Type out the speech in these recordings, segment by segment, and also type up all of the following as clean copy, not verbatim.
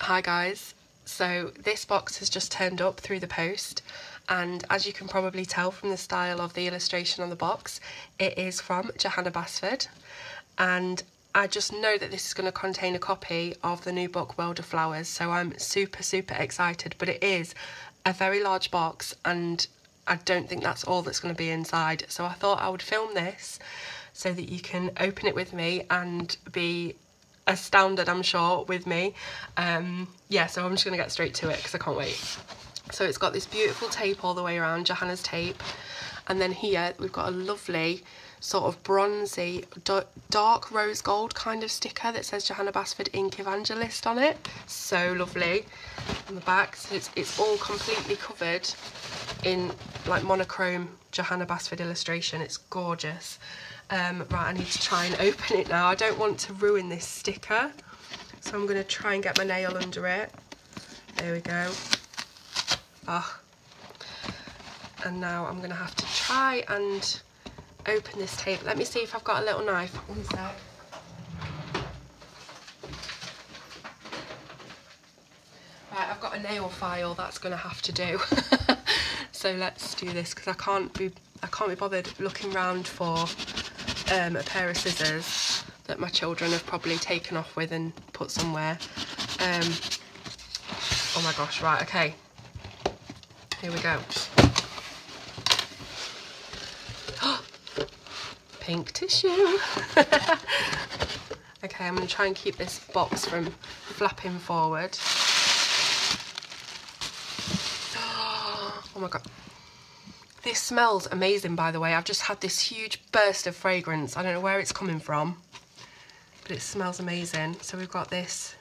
Hi guys, so this box has just turned up through the post, and as you can probably tell from the style of the illustration on the box, it is from Johanna Basford, and I just know that this is going to contain a copy of the new book World of Flowers, so I'm super excited. But it is a very large box and I don't think that's all that's going to be inside, so I thought I would film this so that you can open it with me and be astounded, I'm sure, with me. Yeah, so I'm just going to get straight to it because I can't wait. So it's got this beautiful tape all the way around, Johanna's tape, and then here we've got a lovely sort of bronzy dark rose gold kind of sticker that says Johanna Basford Ink Evangelist on it. So lovely. On the back, so it's all completely covered in like monochrome Johanna Basford illustration. It's gorgeous. Right, I need to try and open it now. I don't want to ruin this sticker, so I'm going to try and get my nail under it. There we go. Ah, and now I'm going to have to try and open this tape. Let me see if I've got a little knife. One sec. Right, I've got a nail file. That's going to have to do. So let's do this, because I can't be bothered looking round for a pair of scissors that my children have probably taken off with and put somewhere. Oh my gosh, right, okay, here we go. Pink tissue. Okay, I'm going to try and keep this box from flapping forward. Oh my god, this smells amazing, by the way. I've just had this huge burst of fragrance. I don't know where it's coming from, but it smells amazing. So we've got this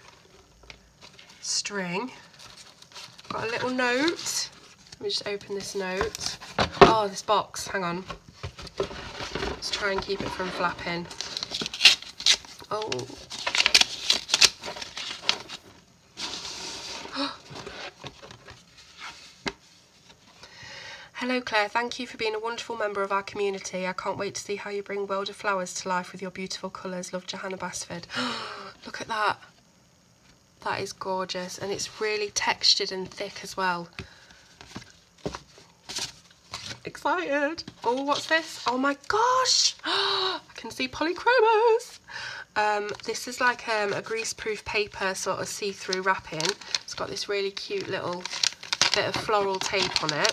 string. Got a little note. Let me just open this note. Oh, this box. Hang on. Let's try and keep it from flapping. Oh. Hello Claire, thank you for being a wonderful member of our community. I can't wait to see how you bring World of Flowers to life with your beautiful colours. Love, Johanna Basford. Look at that. That is gorgeous, and it's really textured and thick as well. Excited. Oh, what's this? Oh my gosh. I can see Polychromos. This is like a greaseproof paper sort of see-through wrapping. It's got this really cute little bit of floral tape on it.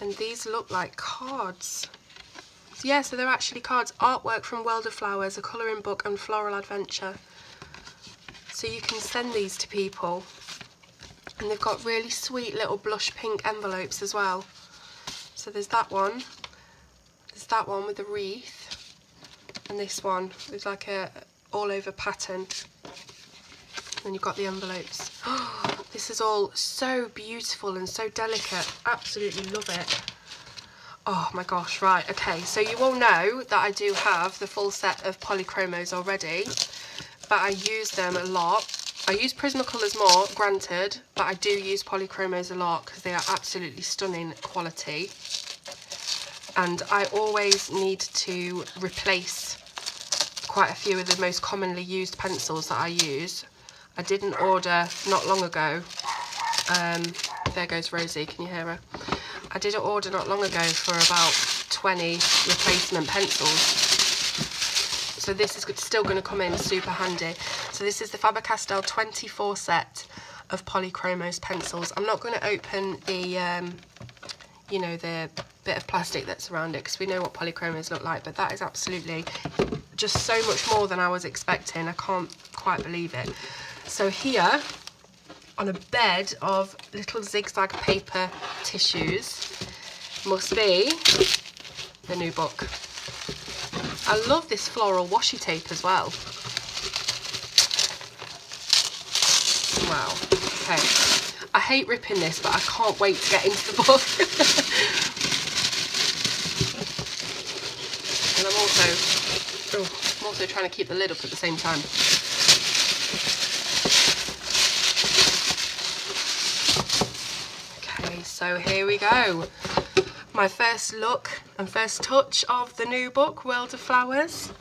And these look like cards. Yeah, so they're actually cards. Artwork from World of Flowers, a colouring book and floral adventure. So you can send these to people. And they've got really sweet little blush pink envelopes as well. So there's that one. There's that one with a wreath. And this one with like a all over pattern. And you've got the envelopes. Oh, this is all so beautiful and so delicate. Absolutely love it. Oh my gosh, right, okay. So you all know that I do have the full set of Polychromos already, but I use them a lot. I use Prismacolors more, granted, but I do use Polychromos a lot because they are absolutely stunning quality. And I always need to replace quite a few of the most commonly used pencils that I use. I did an order not long ago. There goes Rosie, can you hear her? I did an order not long ago for about 20 replacement pencils. So this is still going to come in super handy. So this is the Faber-Castell 24 set of Polychromos pencils. I'm not going to open the, you know, the bit of plastic that's around it, because we know what Polychromos look like, but that is absolutely just so much more than I was expecting. I can't quite believe it. So here, on a bed of little zigzag paper tissues, must be the new book. I love this floral washi tape as well. Wow, okay. I hate ripping this, but I can't wait to get into the book. And I'm also trying to keep the lid up at the same time. Okay, so here we go. My first look and first touch of the new book, World of Flowers.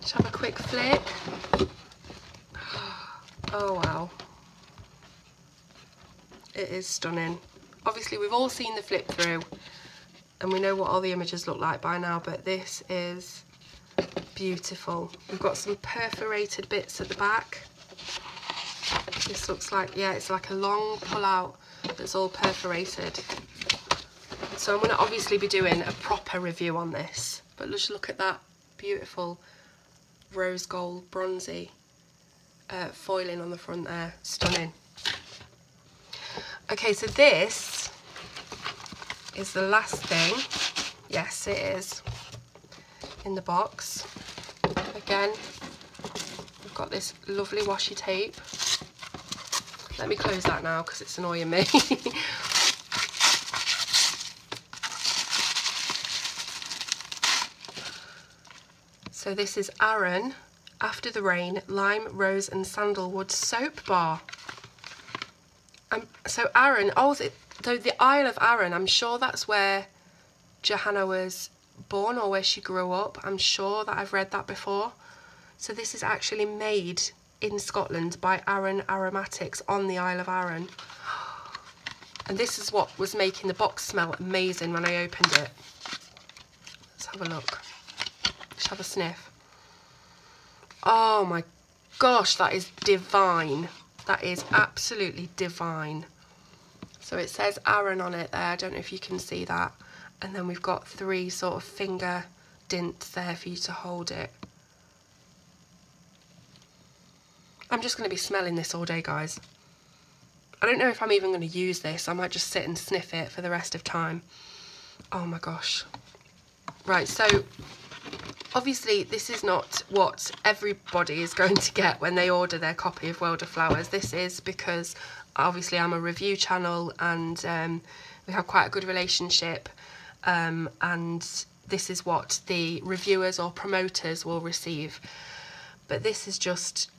Just have a quick flick. Oh wow, it is stunning. Obviously we've all seen the flip through and we know what all the images look like by now, but this is beautiful. We've got some perforated bits at the back. This looks like, yeah, it's like a long pull out that's all perforated. So I'm going to obviously be doing a proper review on this, but just look at that beautiful rose gold bronzy foiling on the front there. Stunning. Okay, so this is the last thing. Yes, it is in the box. Again, we've got this lovely washi tape. Let me close that now because it's annoying me. So this is Arran After the Rain Lime, Rose and Sandalwood Soap Bar. So Arran, oh, the Isle of Arran, I'm sure that's where Johanna was born or where she grew up. I'm sure that I've read that before. So this is actually made in Scotland by Arran Aromatics on the Isle of Arran. And this is what was making the box smell amazing when I opened it. Let's have a look. Let's have a sniff. Oh my gosh, that is divine. That is absolutely divine. So it says Arran on it there. I don't know if you can see that. And then we've got three sort of finger dints there for you to hold it. I'm just going to be smelling this all day, guys. I don't know if I'm even going to use this. I might just sit and sniff it for the rest of time. Oh my gosh. Right, so obviously this is not what everybody is going to get when they order their copy of World of Flowers. This is because obviously I'm a review channel and we have quite a good relationship, and this is what the reviewers or promoters will receive. But this is just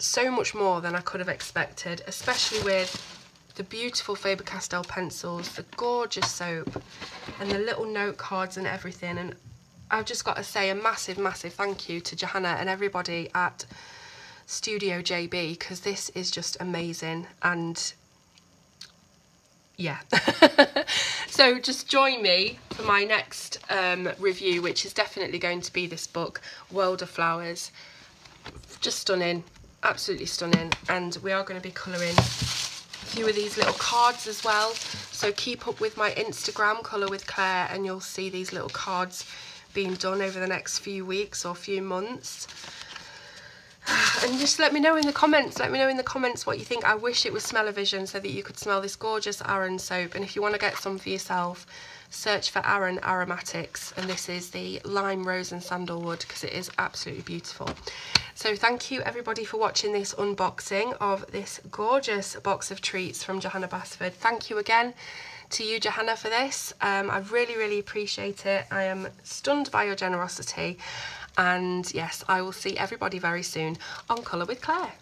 so much more than I could have expected, especially with the beautiful Faber-Castell pencils, the gorgeous soap and the little note cards and everything. And I've just got to say a massive, massive thank you to Johanna and everybody at Studio JB, because this is just amazing. And yeah. So just join me for my next review, which is definitely going to be this book, World of Flowers. Just stunning. Absolutely stunning. And we are going to be colouring a few of these little cards as well, so keep up with my Instagram, Colour with Claire, and you'll see these little cards being done over the next few weeks or few months. And just let me know in the comments, let me know in the comments what you think. I wish it was smell-o-vision so that you could smell this gorgeous Arran soap. And if you want to get some for yourself, search for Arran Aromatics, and this is the Lime, Rose and Sandalwood, because it is absolutely beautiful. So thank you everybody for watching this unboxing of this gorgeous box of treats from Johanna Basford. Thank you again to you, Johanna, for this. I really, really appreciate it. I am stunned by your generosity. And yes, I will see everybody very soon on Colour with Claire.